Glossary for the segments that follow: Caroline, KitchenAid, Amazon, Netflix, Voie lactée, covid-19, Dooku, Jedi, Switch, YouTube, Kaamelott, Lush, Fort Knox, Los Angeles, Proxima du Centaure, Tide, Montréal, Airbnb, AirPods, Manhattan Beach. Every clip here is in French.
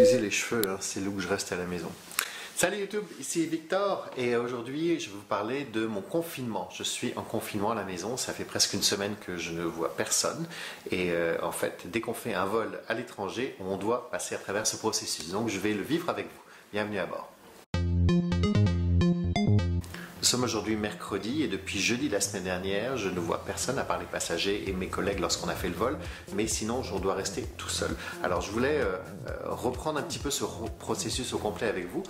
excusez les cheveux, c'est lourd, je reste à la maison. Salut YouTube, ici Victor et aujourd'hui je vais vous parler de mon confinement. Je suis en confinement à la maison, ça fait presque une semaine que je ne vois personne et en fait dès qu'on fait un vol à l'étranger, on doit passer à travers ce processus. Donc je vais le vivre avec vous. Bienvenue à bord. Nous sommes aujourd'hui mercredi et depuis jeudi la semaine dernière, je ne vois personne à part les passagers et mes collègues lorsqu'on a fait le vol, mais sinon je dois rester tout seul. Alors je voulais reprendre un petit peu ce processus au complet avec vous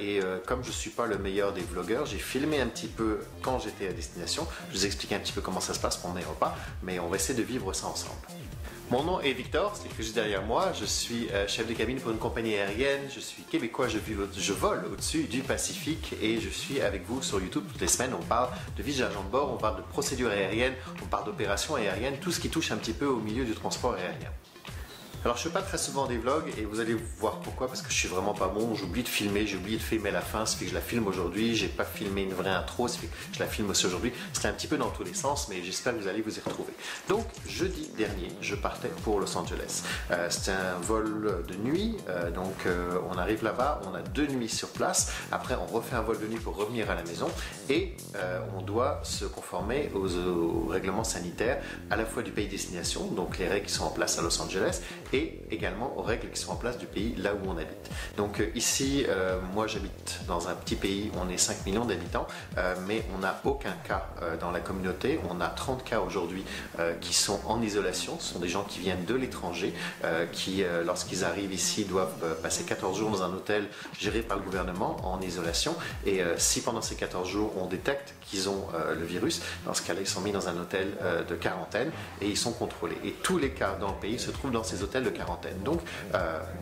et comme je ne suis pas le meilleur des vlogueurs, j'ai filmé un petit peu quand j'étais à destination, je vous explique un petit peu comment ça se passe pour mes repas, mais on va essayer de vivre ça ensemble. Mon nom est Victor, c'est juste derrière moi, je suis chef de cabine pour une compagnie aérienne, je suis québécois, je vole au-dessus du Pacifique et je suis avec vous sur YouTube toutes les semaines, on parle de vigiage en bord, on parle de procédures aériennes, on parle d'opérations aériennes, tout ce qui touche un petit peu au milieu du transport aérien. Alors je ne fais pas très souvent des vlogs et vous allez voir pourquoi, parce que je suis vraiment pas bon, j'oublie de filmer, la fin, ça fait que je la filme aujourd'hui, j'ai pas filmé une vraie intro, ça fait que je la filme aussi aujourd'hui, c'était un petit peu dans tous les sens, mais j'espère que vous allez vous y retrouver. Donc jeudi dernier, je partais pour Los Angeles, c'était un vol de nuit, donc on arrive là-bas, on a 2 nuits sur place, après on refait un vol de nuit pour revenir à la maison et on doit se conformer aux règlements sanitaires à la fois du pays destination, donc les règles qui sont en place à Los Angeles, et également aux règles qui sont en place du pays là où on habite. Donc ici, moi j'habite dans un petit pays, on est 5 millions d'habitants, mais on n'a aucun cas dans la communauté, on a 30 cas aujourd'hui qui sont en isolation, ce sont des gens qui viennent de l'étranger, qui lorsqu'ils arrivent ici doivent passer 14 jours dans un hôtel géré par le gouvernement en isolation, et si pendant ces 14 jours on détecte qu'ils ont le virus, dans ce cas-là ils sont mis dans un hôtel de quarantaine et ils sont contrôlés. Et tous les cas dans le pays se trouvent dans ces hôtels de quarantaine. Donc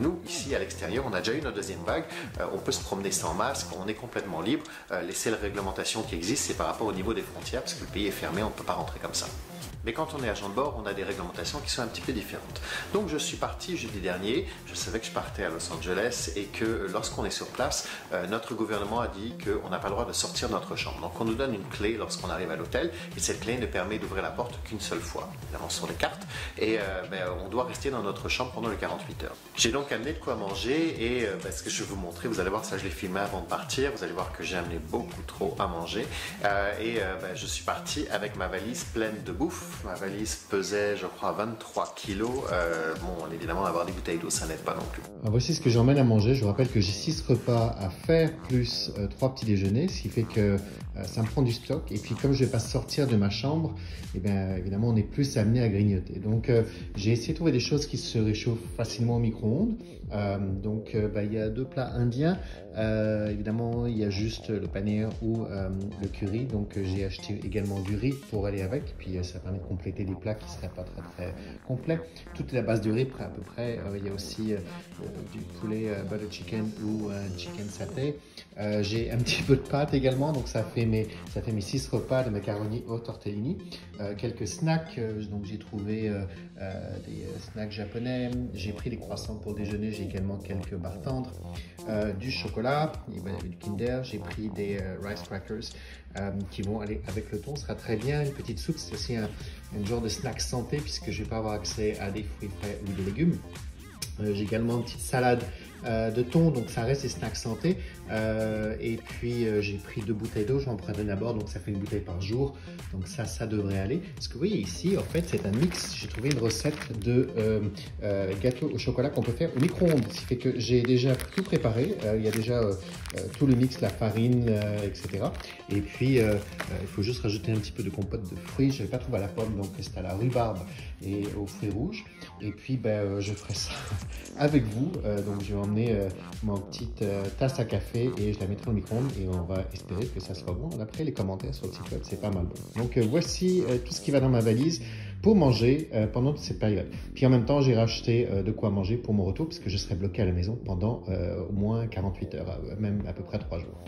nous ici à l'extérieur on a déjà eu notre 2e vague, on peut se promener sans masque, on est complètement libre, les seules réglementations qui existent c'est par rapport au niveau des frontières parce que le pays est fermé, on ne peut pas rentrer comme ça. Mais quand on est agent de bord, on a des réglementations qui sont un petit peu différentes. Donc je suis parti jeudi dernier, je savais que je partais à Los Angeles et que lorsqu'on est sur place, notre gouvernement a dit qu'on n'a pas le droit de sortir de notre chambre. Donc on nous donne une clé lorsqu'on arrive à l'hôtel et cette clé ne permet d'ouvrir la porte qu'une seule fois, évidemment sur les cartes, et on doit rester dans notre chambre pendant les 48 heures. J'ai donc amené de quoi manger et ce que je vais vous montrer, vous allez voir ça je l'ai filmé avant de partir, vous allez voir que j'ai amené beaucoup trop à manger je suis parti avec ma valise pleine de bouffe. Ma valise pesait, je crois, 23 kilos. Bon, évidemment, avoir des bouteilles d'eau, ça n'aide pas non plus. Alors voici ce que j'emmène à manger. Je vous rappelle que j'ai 6 repas à faire, plus 3 petits déjeuners, ce qui fait que ça me prend du stock. Et puis, comme je ne vais pas sortir de ma chambre, eh bien, évidemment, on est plus amené à grignoter. Donc, j'ai essayé de trouver des choses qui se réchauffent facilement au micro-ondes. Il y a 2 plats indiens. Évidemment, il y a juste le paneer ou le curry. Donc, j'ai acheté également du riz pour aller avec. Puis, ça permet de compléter des plats qui ne seraient pas très complets. Toute la base de riz, à peu près. Il y a aussi du poulet butter chicken ou chicken satay. J'ai un petit peu de pâtes également. Donc, ça fait mes 6 repas de macaroni au tortellini. Quelques snacks. Donc, j'ai trouvé des snacks japonais. J'ai pris des croissants pour déjeuner. J'ai également quelques barres tendres. Du chocolat, il y avait du Kinder, j'ai pris des rice crackers qui vont aller avec le thon, ce sera très bien, une petite soupe, c'est aussi un genre de snack santé puisque je ne vais pas avoir accès à des fruits frais ou des légumes. J'ai également une petite salade de thon, donc ça reste des snacks santé. Et puis j'ai pris 2 bouteilles d'eau, j'en prends 1 à bord, donc ça fait 1 bouteille par jour. Donc ça devrait aller. Ce que vous voyez ici, en fait, c'est un mix. J'ai trouvé une recette de gâteau au chocolat qu'on peut faire au micro-ondes. Ce qui fait que j'ai déjà tout préparé. Il y a déjà tout le mix, la farine, etc. Et puis il faut juste rajouter un petit peu de compote de fruits. Je n'avais pas trouvé à la pomme, donc c'est à la rhubarbe et aux fruits rouges. Et puis je ferai ça avec vous. Donc je vais emmener ma petite tasse à café et je la mettrai au micro-ondes et on va espérer que ça sera bon. Après les commentaires sur le site web, c'est pas mal bon. Donc voici tout ce qui va dans ma valise pour manger pendant toute cette période. Puis en même temps, j'ai racheté de quoi manger pour mon retour parce que je serai bloqué à la maison pendant au moins 48 heures, même à peu près 3 jours.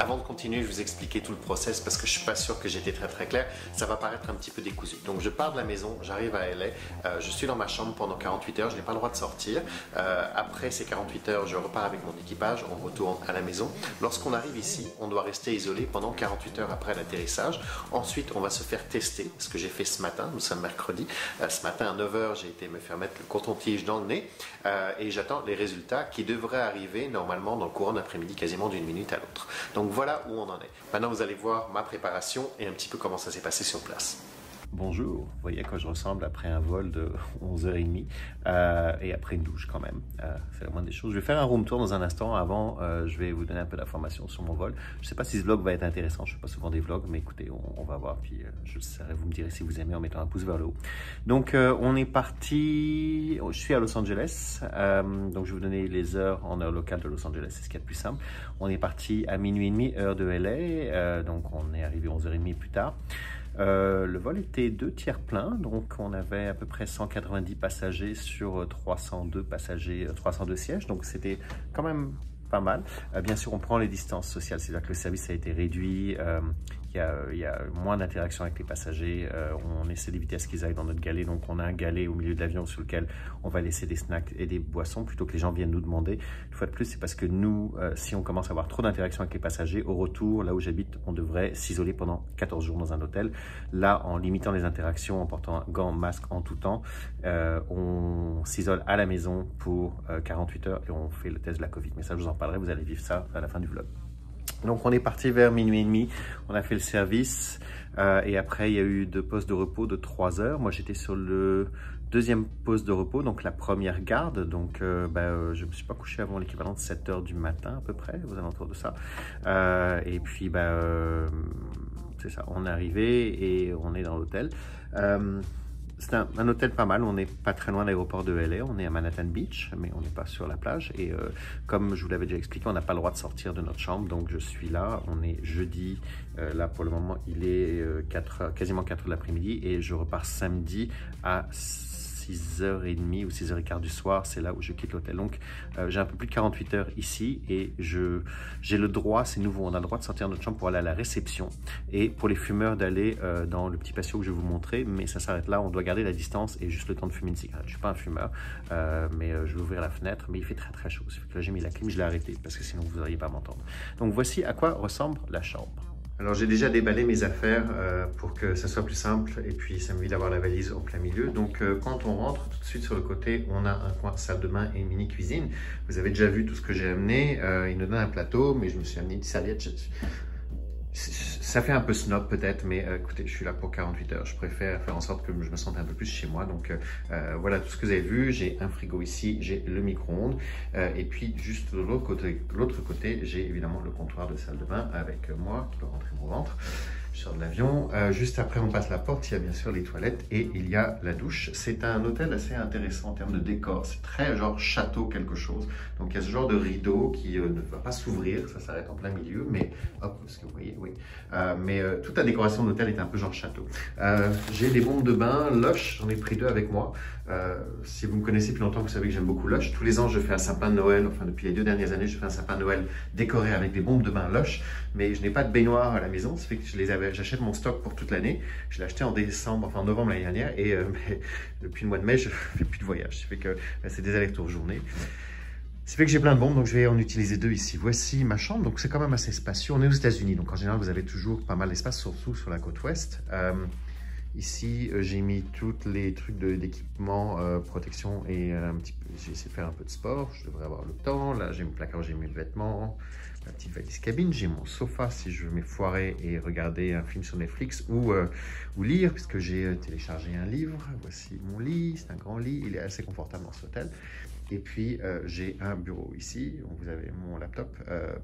Avant de continuer, je vais vous expliquer tout le process parce que je suis pas sûr que j'étais très clair. Ça va paraître un petit peu décousu. Donc je pars de la maison, j'arrive à LA, je suis dans ma chambre pendant 48 heures, je n'ai pas le droit de sortir. Après ces 48 heures, je repars avec mon équipage, on retourne à la maison. Lorsqu'on arrive ici, on doit rester isolé pendant 48 heures après l'atterrissage. Ensuite, on va se faire tester, ce que j'ai fait ce matin, nous sommes mercredi. Ce matin à 9 h, j'ai été me faire mettre le coton-tige dans le nez et j'attends les résultats qui devraient arriver normalement dans le courant d'après-midi, quasiment d'une minute à l'autre. Donc voilà où on en est. Maintenant, vous allez voir ma préparation et un petit peu comment ça s'est passé sur place. Bonjour, vous voyez à quoi je ressemble après un vol de 11 h 30 et après une douche quand même, c'est la moindre des choses. Je vais faire un room tour dans un instant, avant je vais vous donner un peu d'informations sur mon vol. Je ne sais pas si ce vlog va être intéressant, je ne fais pas souvent des vlogs, mais écoutez, on va voir, puis je le serai, vous me direz si vous aimez en mettant un pouce vers le haut. Donc on est parti, je suis à Los Angeles, donc je vais vous donner les heures en heure locale de Los Angeles, c'est ce qu'il y a de plus simple. On est parti à 00h30 heure de LA, donc on est arrivé 11 h 30 plus tard. Le vol était 2/3 plein, donc on avait à peu près 190 passagers sur 302 passagers, 302 sièges, donc c'était quand même pas mal. Bien sûr, on prend les distances sociales, c'est-à-dire que le service a été réduit, il y a moins d'interaction avec les passagers, on essaie d'éviter à ce qu'ils aillent dans notre galet, donc on a un galet au milieu de l'avion sur lequel on va laisser des snacks et des boissons plutôt que les gens viennent nous demander. Une fois de plus, c'est parce que nous, si on commence à avoir trop d'interaction avec les passagers, au retour, là où j'habite, on devrait s'isoler pendant 14 jours dans un hôtel. Là, en limitant les interactions, en portant gants, masques en tout temps, on s'isole à la maison pour 48 heures et on fait le test de la COVID. Mais ça, je vous en parlerai, vous allez vivre ça à la fin du vlog. Donc on est parti vers 00h30, on a fait le service et après il y a eu 2 postes de repos de 3 heures. Moi j'étais sur le 2e poste de repos, donc la première garde, donc je me suis pas couché avant l'équivalent de 7 h du matin à peu près, aux alentours de ça. Et puis c'est ça, on est arrivé et on est dans l'hôtel. C'est un hôtel pas mal, on n'est pas très loin de l'aéroport de LA, on est à Manhattan Beach, mais on n'est pas sur la plage. Et comme je vous l'avais déjà expliqué, on n'a pas le droit de sortir de notre chambre, donc je suis là, on est jeudi, là pour le moment il est quasiment 4 h de l'après-midi et je repars samedi à 6 h 30 ou 6 h 15 du soir, c'est là où je quitte l'hôtel. Donc j'ai un peu plus de 48 heures ici et j'ai le droit, c'est nouveau, on a le droit de sortir de notre chambre pour aller à la réception et pour les fumeurs d'aller dans le petit patio que je vais vous montrer, mais ça s'arrête là, on doit garder la distance et juste le temps de fumer une cigarette. Je suis pas un fumeur, mais je vais ouvrir la fenêtre, mais il fait très très chaud. Ça fait que là j'ai mis la clim, je l'ai arrêtée parce que sinon vous n'auriez pas m'entendre. Donc voici à quoi ressemble la chambre. Alors j'ai déjà déballé mes affaires pour que ça soit plus simple et puis ça m'évite d'avoir la valise au plein milieu. Donc quand on rentre, tout de suite sur le côté, on a un coin salle de bain et une mini cuisine. Vous avez déjà vu tout ce que j'ai amené. Il nous donne un plateau, mais je me suis amené une serviette. Ça fait un peu snob peut-être, mais écoutez, je suis là pour 48 heures. Je préfère faire en sorte que je me sente un peu plus chez moi. Donc voilà tout ce que vous avez vu. J'ai un frigo ici, j'ai le micro-ondes. Et puis juste de l'autre côté, j'ai évidemment le comptoir de salle de bain avec moi qui doit rentrer mon ventre. Je sors de l'avion. Juste après, on passe la porte. Il y a bien sûr les toilettes et il y a la douche. C'est un hôtel assez intéressant en termes de décor. C'est très genre château quelque chose. Donc, il y a ce genre de rideau qui ne va pas s'ouvrir. Ça s'arrête en plein milieu, mais hop, ce que vous voyez, oui. Mais toute la décoration d'hôtel est un peu genre château. J'ai des bombes de bain. Lush, j'en ai pris 2 avec moi. Si vous me connaissez depuis longtemps, vous savez que j'aime beaucoup Lush. Tous les ans, je fais un sapin de Noël. Enfin, depuis les 2 dernières années, je fais un sapin de Noël décoré avec des bombes de bain Lush. Mais je n'ai pas de baignoire à la maison. Ça fait que je les avais. J'achète mon stock pour toute l'année. Je l'ai acheté en décembre, enfin en novembre l'année dernière, et depuis le mois de mai, je fais plus de voyage. Ça fait que c'est des allers-retours journée. Ça fait que j'ai plein de bombes, donc je vais en utiliser 2 ici. Voici ma chambre, donc c'est quand même assez spacieux. On est aux États-Unis, donc en général, vous avez toujours pas mal d'espace, surtout sur la côte ouest. Ici, j'ai mis tous les trucs d'équipement, protection et un petit peu. J'ai essayé de faire un peu de sport. Je devrais avoir le temps. Là, j'ai mon placard, j'ai mis le vêtement, ma petite valise cabine. J'ai mon sofa si je veux m'effoirer et regarder un film sur Netflix ou lire, puisque j'ai téléchargé un livre. Voici mon lit. C'est un grand lit. Il est assez confortable dans cet hôtel. Et puis, j'ai un bureau ici. Donc, vous avez mon laptop.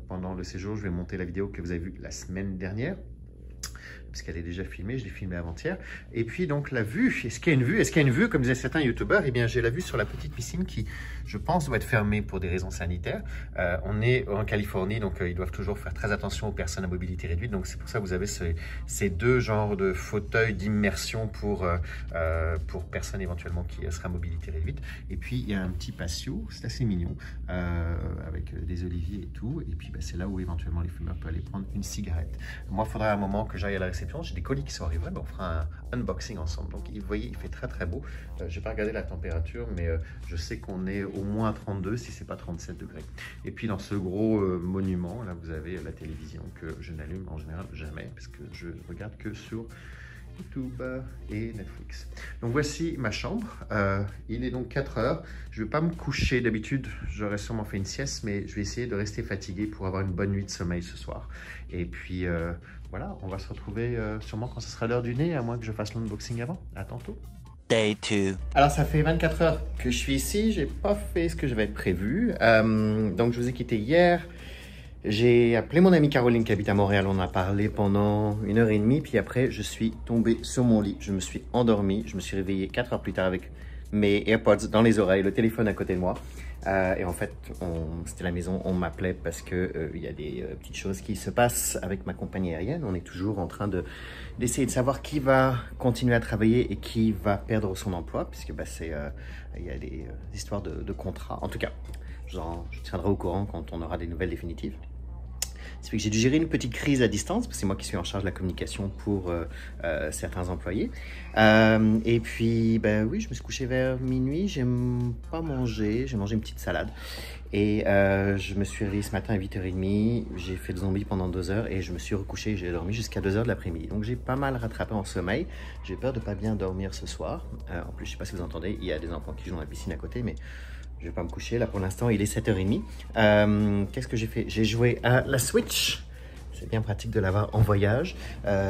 Pendant le séjour, je vais monter la vidéo que vous avez vue la semaine dernière. puisqu'elle est déjà filmée, je l'ai filmée avant-hier. Et puis donc la vue, est-ce qu'il y a une vue? Est-ce qu'il y a une vue, comme disaient certains youtubeurs? Eh bien j'ai la vue sur la petite piscine qui, je pense, doit être fermée pour des raisons sanitaires. On est en Californie, donc ils doivent toujours faire très attention aux personnes à mobilité réduite. Donc c'est pour ça que vous avez ces deux genres de fauteuils d'immersion pour personnes éventuellement qui seraient à mobilité réduite. Et puis il y a un petit patio, c'est assez mignon, avec des oliviers et tout. Et puis bah, c'est là où éventuellement les fumeurs peuvent aller prendre une cigarette. Moi, il faudrait un moment que j'aille à la réception. J'ai des colis qui sont arrivés, mais on fera un unboxing ensemble. Donc, vous voyez, il fait très très beau. Je n'ai pas regardé la température, mais je sais qu'on est au moins à 32, si ce n'est pas 37 degrés. Et puis, dans ce gros monument, là, vous avez la télévision que je n'allume en général jamais, parce que je regarde que sur YouTube et Netflix. Donc voici ma chambre, il est donc 4 h, je vais pas me coucher d'habitude, j'aurais sûrement fait une sieste, mais je vais essayer de rester fatigué pour avoir une bonne nuit de sommeil ce soir. Et puis voilà, on va se retrouver sûrement quand ce sera l'heure du dîner, à moins que je fasse l'unboxing avant. À tantôt. Day 2. Alors ça fait 24 heures que je suis ici, j'ai pas fait ce que j'avais prévu, donc je vous ai quitté hier. J'ai appelé mon amie Caroline qui habite à Montréal, on a parlé pendant 1 heure et demie, puis après je suis tombé sur mon lit, je me suis endormi, je me suis réveillé 4 heures plus tard avec mes AirPods dans les oreilles, le téléphone à côté de moi. Et en fait, c'était la maison, on m'appelait parce que y a des petites choses qui se passent avec ma compagnie aérienne. On est toujours en train d'essayer de savoir qui va continuer à travailler et qui va perdre son emploi, puisque bah, y a des histoires de contrats. En tout cas, je tiendrai au courant quand on aura des nouvelles définitives. C'est que j'ai dû gérer une petite crise à distance, parce que c'est moi qui suis en charge de la communication pour certains employés. Et puis, ben oui, je me suis couché vers minuit, j'ai pas mangé, j'ai mangé une petite salade. Et je me suis réveillé ce matin à 8 h 30, j'ai fait le zombie pendant 2 heures et je me suis recouché et j'ai dormi jusqu'à 2 h de l'après-midi. Donc j'ai pas mal rattrapé en sommeil, j'ai peur de pas bien dormir ce soir. En plus, je sais pas si vous entendez, il y a des enfants qui jouent dans la piscine à côté, mais je vais pas me coucher, là pour l'instant il est 7 h 30. Qu'est-ce que j'ai fait? J'ai joué à la Switch, c'est bien pratique de l'avoir en voyage.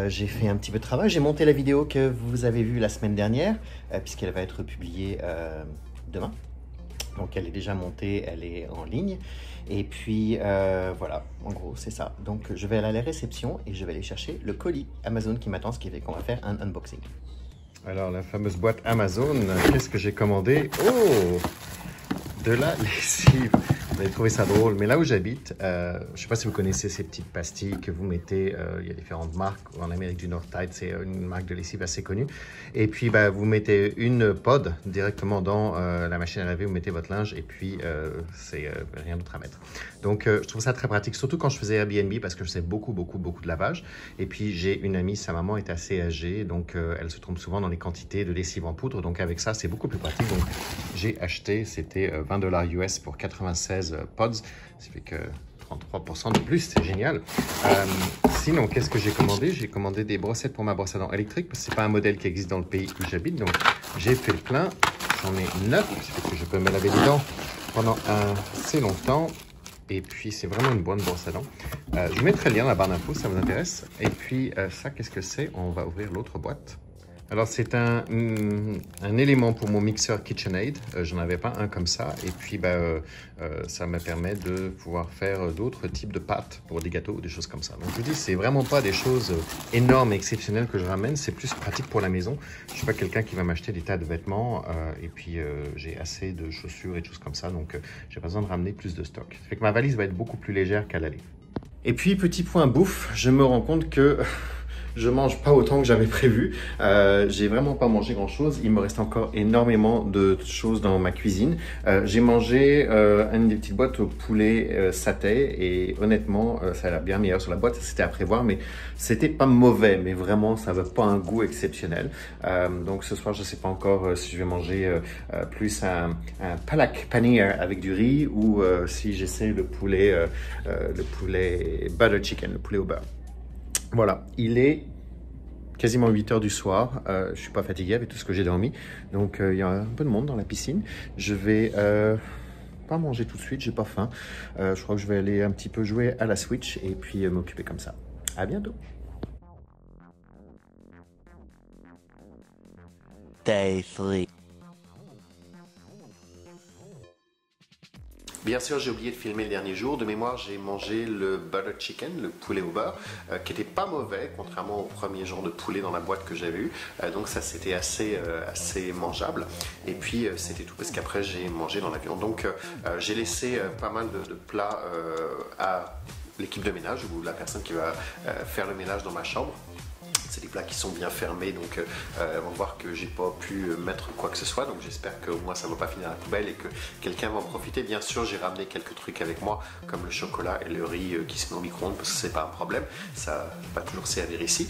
J'ai fait un petit peu de travail, j'ai monté la vidéo que vous avez vue la semaine dernière, puisqu'elle va être publiée demain. Donc elle est déjà montée, elle est en ligne. Et puis voilà, en gros c'est ça. Donc je vais aller à la réception et je vais aller chercher le colis Amazon qui m'attend, ce qui fait qu'on va faire un unboxing. Alors la fameuse boîte Amazon, qu'est-ce que j'ai commandé? Oh, de la lessive. Vous allez trouver ça drôle, mais là où j'habite, je ne sais pas si vous connaissez ces petites pastilles que vous mettez, il y a différentes marques, en Amérique du Nord, Tide, c'est une marque de lessive assez connue, et puis bah, vous mettez une pod directement dans la machine à laver, vous mettez votre linge, et puis c'est rien d'autre à mettre. Donc je trouve ça très pratique, surtout quand je faisais Airbnb, parce que je faisais beaucoup de lavage, et puis j'ai une amie, sa maman est assez âgée, donc elle se trompe souvent dans les quantités de lessive en poudre, donc avec ça c'est beaucoup plus pratique, donc j'ai acheté, c'était $20 US pour 96 pods, ça fait que 33% de plus, c'est génial. Sinon, qu'est-ce que j'ai commandé? J'ai commandé des brossettes pour ma brosse à dents électrique, parce que c'est pas un modèle qui existe dans le pays où j'habite, donc j'ai fait le plein, j'en ai 9, ça fait que je peux me laver les dents pendant assez longtemps, et puis c'est vraiment une bonne brosse à dents. Je vous mettrai le lien dans la barre d'infos si ça vous intéresse, et puis ça, qu'est-ce que c'est? On va ouvrir l'autre boîte. Alors c'est un élément pour mon mixeur KitchenAid, j'en avais pas un comme ça, et puis bah, ça me permet de pouvoir faire d'autres types de pâtes pour des gâteaux ou des choses comme ça. Donc je vous dis, c'est vraiment pas des choses énormes et exceptionnelles que je ramène, c'est plus pratique pour la maison. Je suis pas quelqu'un qui va m'acheter des tas de vêtements, et puis j'ai assez de chaussures et de choses comme ça, donc j'ai pas besoin de ramener plus de stock. Ça fait que ma valise va être beaucoup plus légère qu'à l'aller. Et puis petit point bouffe, je me rends compte que je mange pas autant que j'avais prévu, j'ai vraiment pas mangé grand chose, il me reste encore énormément de choses dans ma cuisine. J'ai mangé une des petites boîtes au poulet satay et honnêtement ça a l'air bien meilleur sur la boîte, c'était à prévoir mais c'était pas mauvais, mais vraiment ça n'avait pas un goût exceptionnel. Donc ce soir je sais pas encore si je vais manger plus un palak paneer avec du riz ou si j'essaie le poulet butter chicken, le poulet au beurre. Voilà, il est quasiment 8 h du soir, je suis pas fatigué avec tout ce que j'ai dormi, donc il y a un peu de monde dans la piscine. Je vais pas manger tout de suite, j'ai pas faim, je crois que je vais aller un petit peu jouer à la Switch et puis m'occuper comme ça. À bientôt. Day 3. Bien sûr, j'ai oublié de filmer le dernier jour. De mémoire, j'ai mangé le butter chicken, le poulet au beurre, qui n'était pas mauvais, contrairement au premier genre de poulet dans la boîte que j'avais eu. Donc ça, c'était assez mangeable. Et puis, c'était tout parce qu'après, j'ai mangé dans l'avion. Donc, j'ai laissé pas mal de plats à l'équipe de ménage ou la personne qui va faire le ménage dans ma chambre. C'est des plats qui sont bien fermés, donc on va voir que j'ai pas pu mettre quoi que ce soit, donc j'espère que au moins ça va pas finir à la poubelle et que quelqu'un va en profiter. Bien sûr, j'ai ramené quelques trucs avec moi, comme le chocolat et le riz qui se met au micro-ondes, parce que c'est pas un problème, ça va toujours servir ici.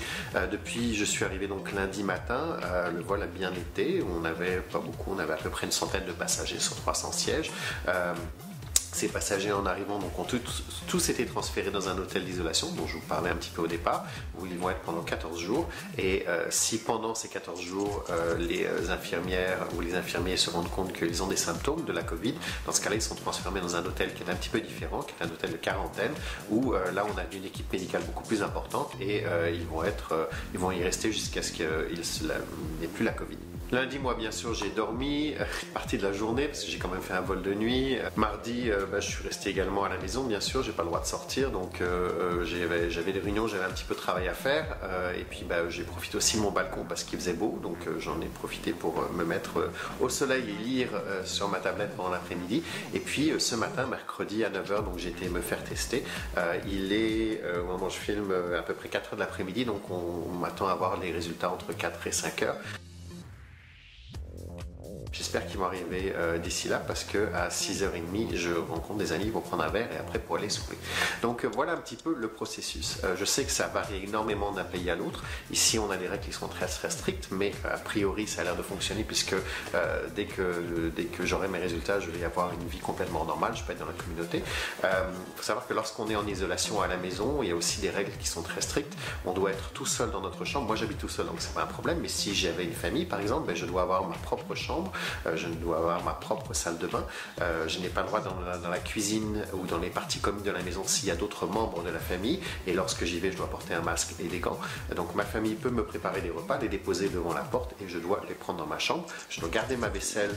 Depuis, je suis arrivé donc lundi matin, le vol a bien été, on n'avait pas beaucoup, on avait à peu près une centaine de passagers sur 300 sièges. Ces passagers en arrivant, donc, ont tous été transférés dans un hôtel d'isolation dont je vous parlais un petit peu au départ, où ils vont être pendant 14 jours. Et si pendant ces 14 jours, les infirmières ou les infirmiers se rendent compte qu'ils ont des symptômes de la Covid, dans ce cas-là, ils sont transférés dans un hôtel qui est un petit peu différent, qui est un hôtel de quarantaine, où là, on a une équipe médicale beaucoup plus importante et ils vont y rester jusqu'à ce qu'ils n'aient plus la Covid. Lundi, moi, bien sûr, j'ai dormi partie de la journée parce que j'ai quand même fait un vol de nuit. Mardi, je suis resté également à la maison, bien sûr, j'ai pas le droit de sortir, donc j'avais des réunions, j'avais un petit peu de travail à faire, et puis j'ai profité aussi de mon balcon parce qu'il faisait beau, donc j'en ai profité pour me mettre au soleil et lire sur ma tablette pendant l'après-midi. Et puis ce matin, mercredi à 9h, donc j'ai été me faire tester. Il est, au moment où je filme, à peu près 4h de l'après-midi, donc on m'attend à avoir les résultats entre 4 et 5h. J'espère qu'ils vont arriver d'ici là parce que à 6h30, je rencontre des amis pour prendre un verre et après pour aller souper. Donc voilà un petit peu le processus. Je sais que ça varie énormément d'un pays à l'autre. Ici, on a des règles qui sont très, très strictes, mais a priori, ça a l'air de fonctionner puisque dès que j'aurai mes résultats, je vais avoir une vie complètement normale. Je peux être dans la communauté. Il faut savoir que lorsqu'on est en isolation à la maison, il y a aussi des règles qui sont très strictes. On doit être tout seul dans notre chambre. Moi, j'habite tout seul, donc c'est pas un problème. Mais si j'avais une famille, par exemple, je dois avoir ma propre chambre. Je dois avoir ma propre salle de bain. Je n'ai pas le droit dans la cuisine ou dans les parties communes de la maison s'il y a d'autres membres de la famille. Et lorsque j'y vais, je dois porter un masque et des gants. Donc ma famille peut me préparer des repas, les déposer devant la porte et je dois les prendre dans ma chambre. Je dois garder ma vaisselle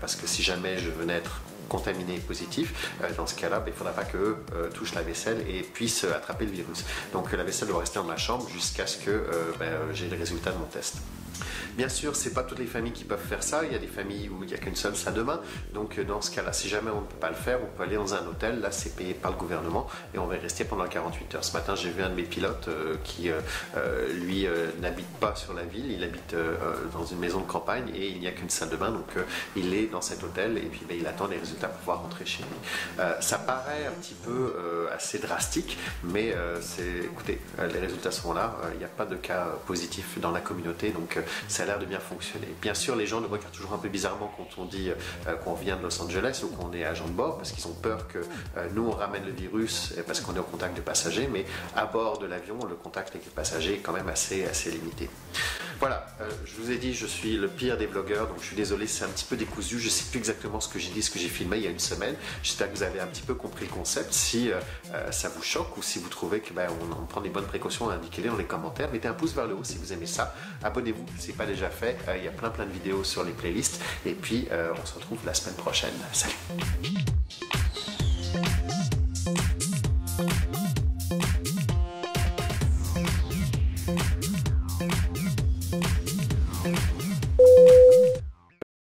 parce que si jamais je venais être contaminé positif, dans ce cas-là, il ne faudra pas qu'eux touchent la vaisselle et puissent attraper le virus. Donc la vaisselle doit rester dans ma chambre jusqu'à ce que j'ai les résultats de mon test. Bien sûr, c'est pas toutes les familles qui peuvent faire ça. Il y a des familles où il n'y a qu'une seule salle de bain. Donc dans ce cas-là, si jamais on ne peut pas le faire, on peut aller dans un hôtel. Là, c'est payé par le gouvernement et on va y rester pendant 48 heures. Ce matin, j'ai vu un de mes pilotes qui, lui, n'habite pas sur la ville. Il habite dans une maison de campagne et il n'y a qu'une salle de bain. Donc il est dans cet hôtel et puis il attend les résultats pour pouvoir rentrer chez lui. Ça paraît un petit peu assez drastique, mais écoutez, les résultats sont là. Il n'y a pas de cas positif dans la communauté. Donc ça a l'air de bien fonctionner. Bien sûr, les gens nous regardent toujours un peu bizarrement quand on dit qu'on vient de Los Angeles ou qu'on est agent de bord parce qu'ils ont peur que nous, on ramène le virus parce qu'on est au contact de passagers, mais à bord de l'avion, le contact avec les passagers est quand même assez limité. Voilà, je vous ai dit, je suis le pire des blogueurs, donc je suis désolé, c'est un petit peu décousu, je ne sais plus exactement ce que j'ai dit, ce que j'ai filmé il y a une semaine. J'espère que vous avez un petit peu compris le concept. Si ça vous choque ou si vous trouvez que on prend des bonnes précautions, indiquez-les dans les commentaires. Mettez un pouce vers le haut si vous aimez ça. Abonnez-vous si ce n'est pas déjà fait. Il y a plein de vidéos sur les playlists. Et puis, on se retrouve la semaine prochaine. Salut!